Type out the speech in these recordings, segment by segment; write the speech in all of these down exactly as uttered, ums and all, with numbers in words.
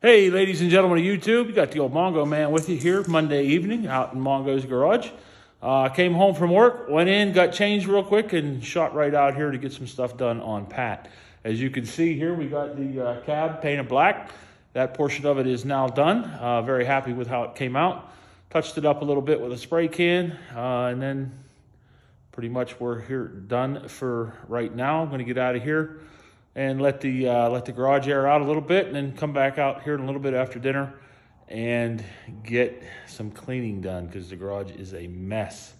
Hey, ladies and gentlemen of YouTube, you got the old Mongo man with you here Monday evening out in Mongo's Garage. Uh, came home from work, went in, got changed real quick, and shot right out here to get some stuff done on Pat. As you can see here, we got the uh, cab painted black. That portion of it is now done. Uh, very happy with how it came out. Touched it up a little bit with a spray can, uh, and then pretty much we're here done for right now. I'm going to get out of here and let the uh, let the garage air out a little bit, and then come back out here in a little bit after dinner and get some cleaning done because the garage is a mess.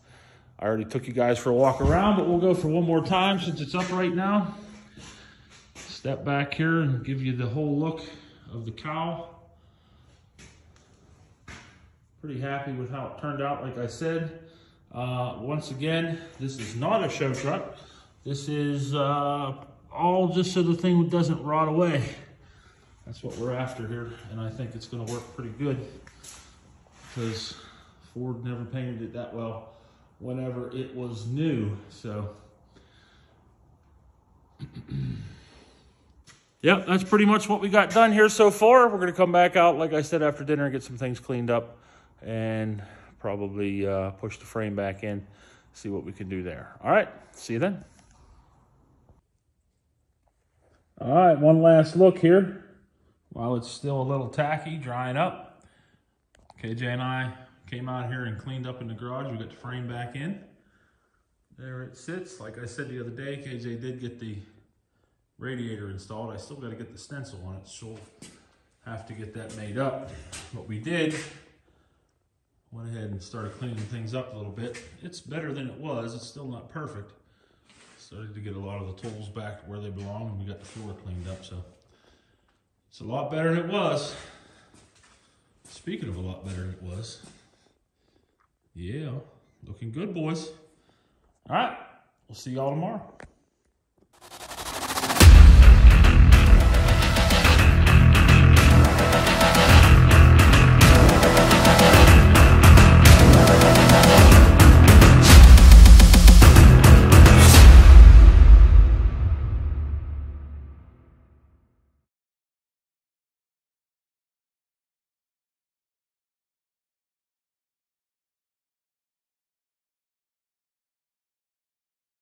I already took you guys for a walk around, but we'll go for one more time since it's up right now. Step back here and give you the whole look of the cow. Pretty happy with how it turned out, like I said. Uh, once again, this is not a show truck. This is uh, all just so the thing doesn't rot away. That's what we're after here, and I think it's going to work pretty good because Ford never painted it that well whenever it was new. So yep, that's pretty much what we got done here so far. We're going to come back out, like I said, after dinner and get some things cleaned up and probably uh, push the frame back in, see what we can do there. All right, see you then. All right, one last look here. While it's still a little tacky, drying up, K J and I came out here and cleaned up in the garage. We got the frame back in. There it sits. Like I said the other day, K J did get the radiator installed. I still got to get the stencil on it, so we'll have to get that made up. What we did, went ahead and started cleaning things up a little bit. It's better than it was. It's still not perfect. Started to get a lot of the tools back where they belong, and we got the floor cleaned up, so it's a lot better than it was. Speaking of a lot better than it was, yeah, looking good, boys. All right, we'll see y'all tomorrow.